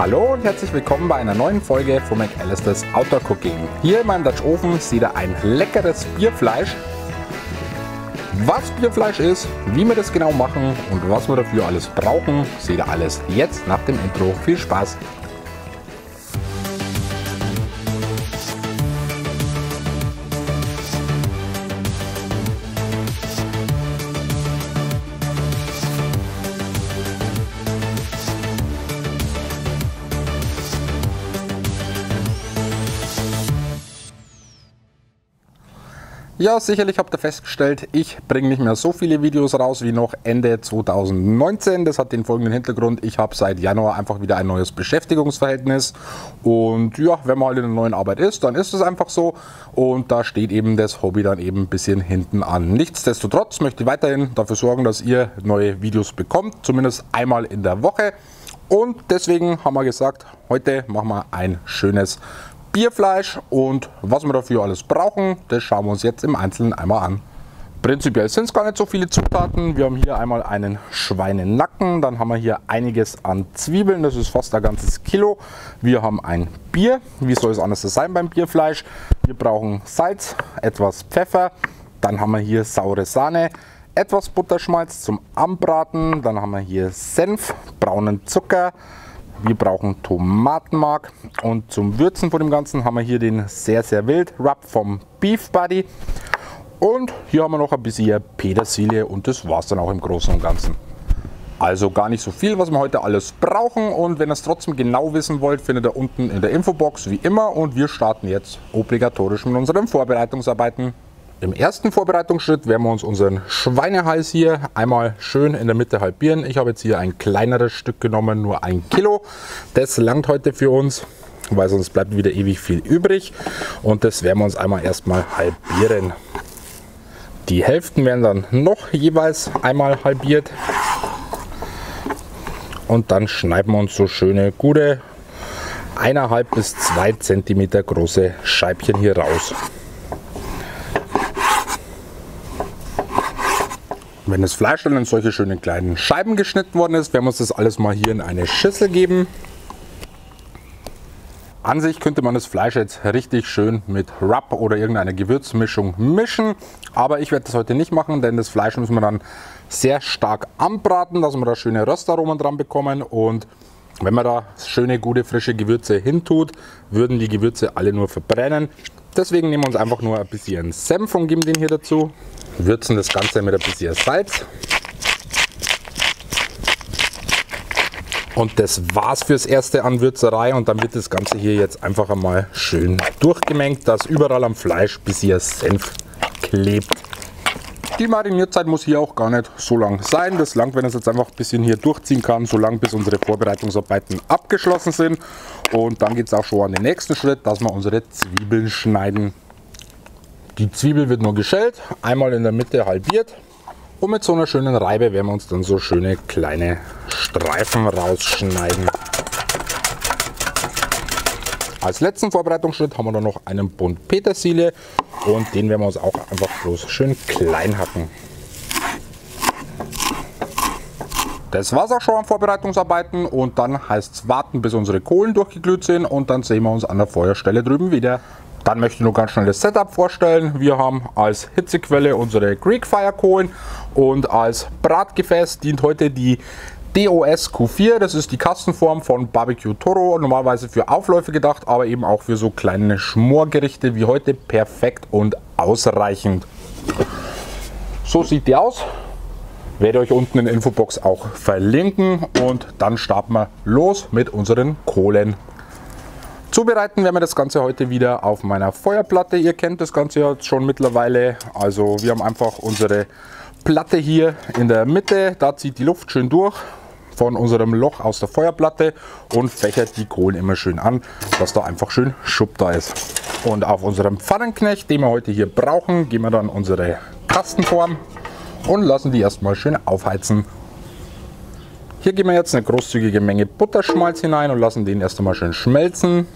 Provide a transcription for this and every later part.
Hallo und herzlich willkommen bei einer neuen Folge von McAllister's Outdoor-Cooking. Hier in meinem Dutch Ofen ist wieder ein leckeres Bierfleisch. Was Bierfleisch ist, wie wir das genau machen und was wir dafür alles brauchen, seht ihr alles jetzt nach dem Intro. Viel Spaß! Ja, sicherlich habt ihr festgestellt, ich bringe nicht mehr so viele Videos raus wie noch Ende 2019. Das hat den folgenden Hintergrund. Ich habe seit Januar einfach wieder ein neues Beschäftigungsverhältnis. Und ja, wenn man halt in der neuen Arbeit ist, dann ist es einfach so. Und da steht eben das Hobby dann eben ein bisschen hinten an. Nichtsdestotrotz möchte ich weiterhin dafür sorgen, dass ihr neue Videos bekommt. Zumindest einmal in der Woche. Und deswegen haben wir gesagt, heute machen wir ein schönes Bierfleisch, und was wir dafür alles brauchen, das schauen wir uns jetzt im Einzelnen einmal an. Prinzipiell sind es gar nicht so viele Zutaten. Wir haben hier einmal einen Schweinenacken, dann haben wir hier einiges an Zwiebeln, das ist fast ein ganzes Kilo. Wir haben ein Bier, wie soll es anders sein beim Bierfleisch. Wir brauchen Salz, etwas Pfeffer, dann haben wir hier saure Sahne, etwas Butterschmalz zum Anbraten, dann haben wir hier Senf, braunen Zucker. Wir brauchen Tomatenmark, und zum Würzen von dem Ganzen haben wir hier den sehr, sehr wild Rub vom Beef Buddy. Und hier haben wir noch ein bisschen Petersilie, und das war es dann auch im Großen und Ganzen. Also gar nicht so viel, was wir heute alles brauchen, und wenn ihr es trotzdem genau wissen wollt, findet ihr unten in der Infobox wie immer, und wir starten jetzt obligatorisch mit unseren Vorbereitungsarbeiten. Im ersten Vorbereitungsschritt werden wir uns unseren Schweinehals hier einmal schön in der Mitte halbieren. Ich habe jetzt hier ein kleineres Stück genommen, nur 1 Kilo. Das langt heute für uns, weil sonst bleibt wieder ewig viel übrig. Und das werden wir uns einmal erstmal halbieren. Die Hälften werden dann noch jeweils einmal halbiert. Und dann schneiden wir uns so schöne, gute 1,5 bis 2 Zentimeter große Scheibchen hier raus. Wenn das Fleisch dann in solche schönen kleinen Scheiben geschnitten worden ist, werden wir uns das alles mal hier in eine Schüssel geben. An sich könnte man das Fleisch jetzt richtig schön mit Rub oder irgendeiner Gewürzmischung mischen. Aber ich werde das heute nicht machen, denn das Fleisch müssen wir dann sehr stark anbraten, dass wir da schöne Röstaromen dran bekommen. Und wenn man da schöne, gute, frische Gewürze hintut, würden die Gewürze alle nur verbrennen. Deswegen nehmen wir uns einfach nur ein bisschen Senf und geben den hier dazu. Würzen das Ganze mit ein bisschen Salz. Und das war's fürs erste an Würzerei. Und dann wird das Ganze hier jetzt einfach einmal schön durchgemengt, dass überall am Fleisch ein bisschen Senf klebt. Die Mariniertzeit muss hier auch gar nicht so lang sein. Das langt, wenn es jetzt einfach ein bisschen hier durchziehen kann, so lange bis unsere Vorbereitungsarbeiten abgeschlossen sind. Und dann geht es auch schon an den nächsten Schritt, dass wir unsere Zwiebeln schneiden. Die Zwiebel wird nur geschält, einmal in der Mitte halbiert. Und mit so einer schönen Reibe werden wir uns dann so schöne kleine Streifen rausschneiden. Als letzten Vorbereitungsschritt haben wir dann noch einen Bund Petersilie, und den werden wir uns auch einfach bloß schön klein hacken. Das war's auch schon an Vorbereitungsarbeiten, und dann heißt es warten, bis unsere Kohlen durchgeglüht sind, und dann sehen wir uns an der Feuerstelle drüben wieder. Dann möchte ich nur ganz schnell das Setup vorstellen. Wir haben als Hitzequelle unsere Greek Fire Kohlen, und als Bratgefäß dient heute die DOS Q4, das ist die Kastenform von BBQ Toro, normalerweise für Aufläufe gedacht, aber eben auch für so kleine Schmorgerichte wie heute perfekt und ausreichend. So sieht die aus, werde ich euch unten in der Infobox auch verlinken, und dann starten wir los mit unseren Kohlen. Zubereiten werden wir das Ganze heute wieder auf meiner Feuerplatte, ihr kennt das Ganze jetzt schon mittlerweile, also wir haben einfach unsere Platte hier in der Mitte, da zieht die Luft schön durch von unserem Loch aus der Feuerplatte und fächert die Kohlen immer schön an, dass da einfach schön Schub da ist. Und auf unserem Pfannenknecht, den wir heute hier brauchen, geben wir dann unsere Kastenform und lassen die erstmal schön aufheizen. Hier geben wir jetzt eine großzügige Menge Butterschmalz hinein und lassen den erst einmal schön schmelzen.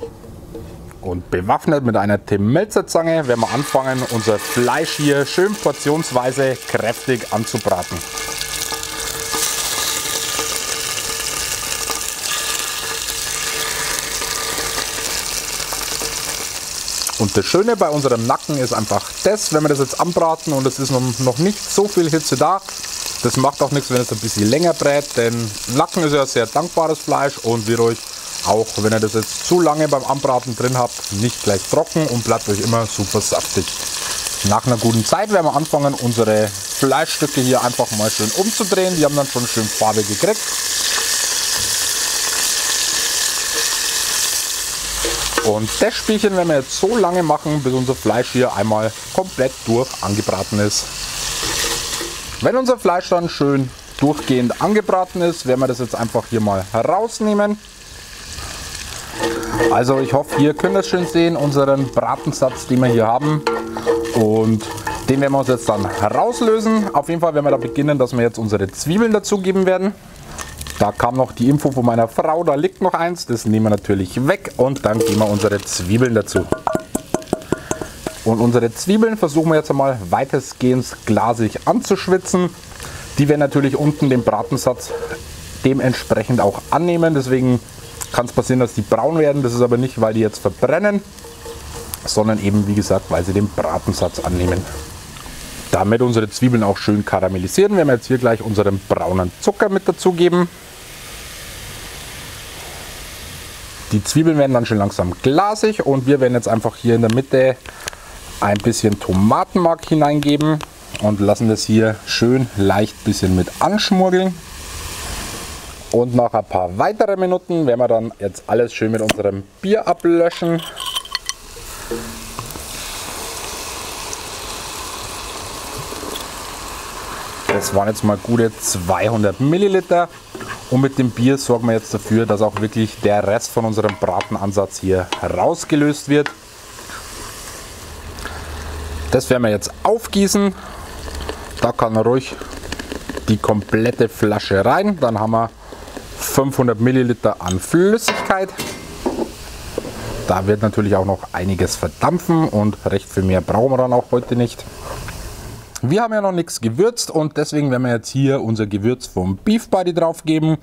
Und bewaffnet mit einer Tim-Melzer-Zange werden wir anfangen, unser Fleisch hier schön portionsweise kräftig anzubraten. Und das Schöne bei unserem Nacken ist einfach das, wenn wir das jetzt anbraten und es ist noch nicht so viel Hitze da, das macht auch nichts, wenn es ein bisschen länger brät, denn Nacken ist ja sehr dankbares Fleisch und wird euch, auch wenn ihr das jetzt zu lange beim Anbraten drin habt, nicht gleich trocken und bleibt euch immer super saftig. Nach einer guten Zeit werden wir anfangen, unsere Fleischstücke hier einfach mal schön umzudrehen. Die haben dann schon schön Farbe gekriegt. Und das Spielchen werden wir jetzt so lange machen, bis unser Fleisch hier einmal komplett durch angebraten ist. Wenn unser Fleisch dann schön durchgehend angebraten ist, werden wir das jetzt einfach hier mal herausnehmen. Also ich hoffe, ihr könnt das schön sehen, unseren Bratensatz, den wir hier haben. Und den werden wir uns jetzt dann herauslösen. Auf jeden Fall werden wir da beginnen, dass wir jetzt unsere Zwiebeln dazugeben werden. Da kam noch die Info von meiner Frau, da liegt noch eins, das nehmen wir natürlich weg und dann geben wir unsere Zwiebeln dazu. Und unsere Zwiebeln versuchen wir jetzt einmal weitestgehend glasig anzuschwitzen. Die werden natürlich unten den Bratensatz dementsprechend auch annehmen, deswegen kann es passieren, dass die braun werden. Das ist aber nicht, weil die jetzt verbrennen, sondern eben, wie gesagt, weil sie den Bratensatz annehmen. Damit unsere Zwiebeln auch schön karamellisieren, werden wir jetzt hier gleich unseren braunen Zucker mit dazugeben. Die Zwiebeln werden dann schön langsam glasig und wir werden jetzt einfach hier in der Mitte ein bisschen Tomatenmark hineingeben und lassen das hier schön leicht ein bisschen mit anschmurgeln. Und nach ein paar weiteren Minuten werden wir dann jetzt alles schön mit unserem Bier ablöschen. Das waren jetzt mal gute 200 Milliliter und mit dem Bier sorgen wir jetzt dafür, dass auch wirklich der Rest von unserem Bratenansatz hier rausgelöst wird. Das werden wir jetzt aufgießen. Da kann ruhig die komplette Flasche rein. Dann haben wir 500 Milliliter an Flüssigkeit. Da wird natürlich auch noch einiges verdampfen und recht viel mehr brauchen wir dann auch heute nicht. Wir haben ja noch nichts gewürzt und deswegen werden wir jetzt hier unser Gewürz vom Beef Buddy drauf geben.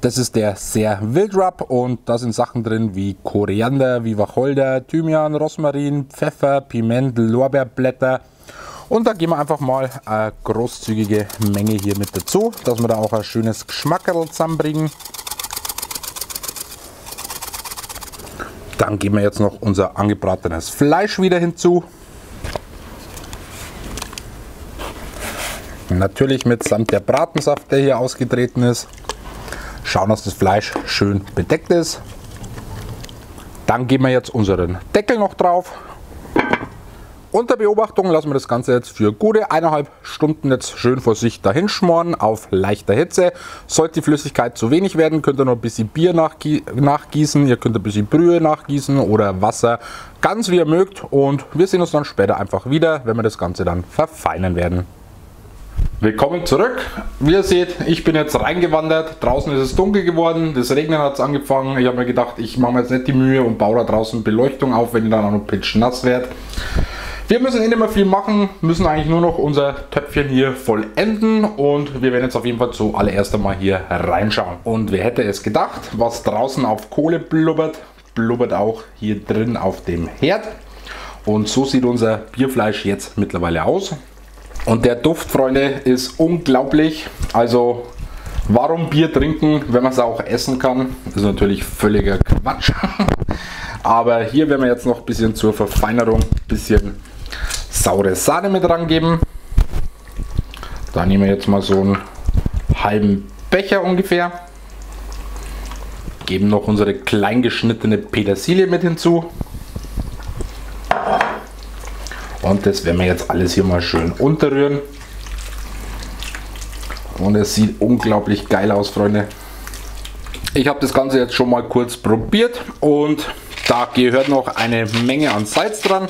Das ist der sehr wild Rub und da sind Sachen drin wie Koriander, wie Wacholder, Thymian, Rosmarin, Pfeffer, Piment, Lorbeerblätter. Und da geben wir einfach mal eine großzügige Menge hier mit dazu, dass wir da auch ein schönes Geschmackerl zusammenbringen. Dann geben wir jetzt noch unser angebratenes Fleisch wieder hinzu. Natürlich mitsamt der Bratensaft, der hier ausgetreten ist. Schauen, dass das Fleisch schön bedeckt ist. Dann geben wir jetzt unseren Deckel noch drauf. Unter Beobachtung lassen wir das Ganze jetzt für gute 1,5 Stunden jetzt schön vor sich dahin schmoren auf leichter Hitze. Sollte die Flüssigkeit zu wenig werden, könnt ihr noch ein bisschen Bier nachgießen, ihr könnt ein bisschen Brühe nachgießen oder Wasser, ganz wie ihr mögt. Und wir sehen uns dann später einfach wieder, wenn wir das Ganze dann verfeinern werden. Willkommen zurück. Wie ihr seht, ich bin jetzt reingewandert. Draußen ist es dunkel geworden, das Regnen hat es angefangen. Ich habe mir gedacht, ich mache mir jetzt nicht die Mühe und baue da draußen Beleuchtung auf, wenn ihr dann auch noch pitschnass werdet. Wir müssen eh nicht mehr viel machen, müssen eigentlich nur noch unser Töpfchen hier vollenden und wir werden jetzt auf jeden Fall zuallererst einmal hier reinschauen. Und wer hätte es gedacht, was draußen auf Kohle blubbert, blubbert auch hier drin auf dem Herd. Und so sieht unser Bierfleisch jetzt mittlerweile aus. Und der Duft, Freunde, ist unglaublich. Also warum Bier trinken, wenn man es auch essen kann? Das ist natürlich völliger Quatsch. Aber hier werden wir jetzt noch ein bisschen zur Verfeinerung ein bisschen saure Sahne mit rangeben. Da nehmen wir jetzt mal so einen halben Becher ungefähr. Geben noch unsere klein geschnittene Petersilie mit hinzu. Und das werden wir jetzt alles hier mal schön unterrühren. Und es sieht unglaublich geil aus, Freunde. Ich habe das Ganze jetzt schon mal kurz probiert und da gehört noch eine Menge an Salz dran.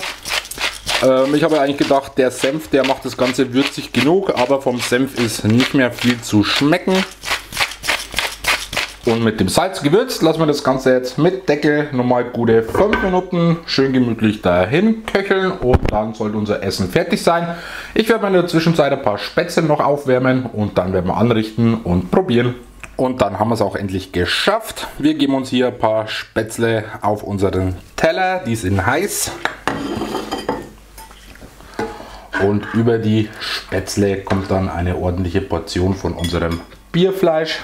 Ich habe eigentlich gedacht, der Senf, der macht das Ganze würzig genug, aber vom Senf ist nicht mehr viel zu schmecken. Und mit dem Salz gewürzt lassen wir das Ganze jetzt mit Deckel nochmal gute 5 Minuten schön gemütlich dahin köcheln und dann sollte unser Essen fertig sein. Ich werde mir in der Zwischenzeit ein paar Spätzle noch aufwärmen und dann werden wir anrichten und probieren. Und dann haben wir es auch endlich geschafft. Wir geben uns hier ein paar Spätzle auf unseren Teller, die sind heiß. Und über die Spätzle kommt dann eine ordentliche Portion von unserem Bierfleisch.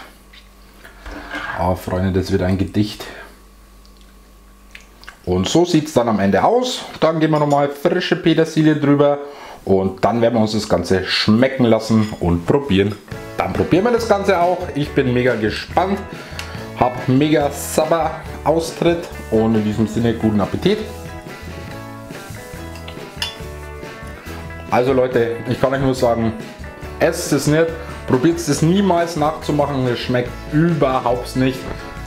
Ah, Freunde, das wird ein Gedicht. Und so sieht es dann am Ende aus. Dann geben wir nochmal frische Petersilie drüber. Und dann werden wir uns das Ganze schmecken lassen und probieren. Dann probieren wir das Ganze auch. Ich bin mega gespannt. Hab mega Sabber-Austritt. Und in diesem Sinne guten Appetit. Also Leute, ich kann euch nur sagen, esst es nicht. Probiert es niemals nachzumachen. Es schmeckt überhaupt nicht.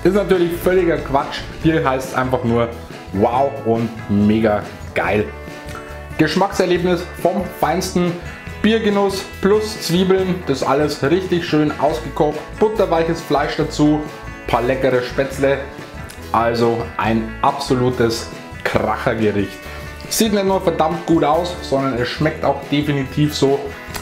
Ist natürlich völliger Quatsch. Hier heißt es einfach nur wow und mega geil. Geschmackserlebnis vom Feinsten, Biergenuss plus Zwiebeln, das alles richtig schön ausgekocht, butterweiches Fleisch dazu, paar leckere Spätzle, also ein absolutes Krachergericht. Sieht nicht nur verdammt gut aus, sondern es schmeckt auch definitiv so.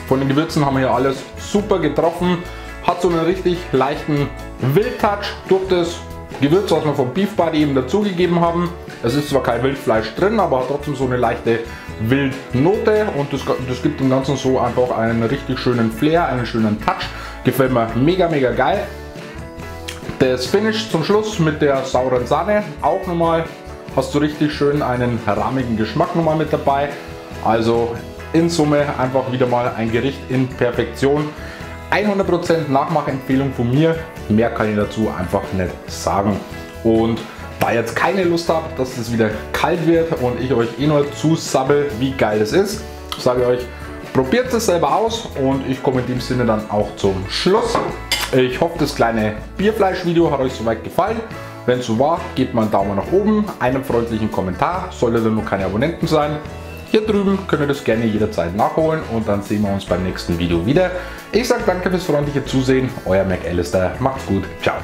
Von den Gewürzen haben wir hier alles super getroffen, hat so einen richtig leichten Wildtouch durch das Gewürz, was wir vom Beef Buddy eben dazugegeben haben. Es ist zwar kein Wildfleisch drin, aber hat trotzdem so eine leichte Wildnote und das gibt dem Ganzen so einfach einen richtig schönen Flair, einen schönen Touch. Gefällt mir mega, mega geil. Das Finish zum Schluss mit der sauren Sahne, auch nochmal, hast du richtig schön einen rahmigen Geschmack nochmal mit dabei. Also in Summe einfach wieder mal ein Gericht in Perfektion. 100% Nachmachempfehlung von mir, mehr kann ich dazu einfach nicht sagen. Und da ich jetzt keine Lust habe, dass es wieder kalt wird und ich euch eh nur zusabbel, wie geil es ist, sage ich euch, probiert es selber aus und ich komme in dem Sinne dann auch zum Schluss. Ich hoffe, das kleine Bierfleisch-Video hat euch soweit gefallen. Wenn es so war, gebt mal einen Daumen nach oben, einen freundlichen Kommentar, solltet ihr nur keine Abonnenten sein. Hier drüben könnt ihr das gerne jederzeit nachholen und dann sehen wir uns beim nächsten Video wieder. Ich sage danke fürs freundliche Zusehen, euer McAllister, macht's gut, ciao.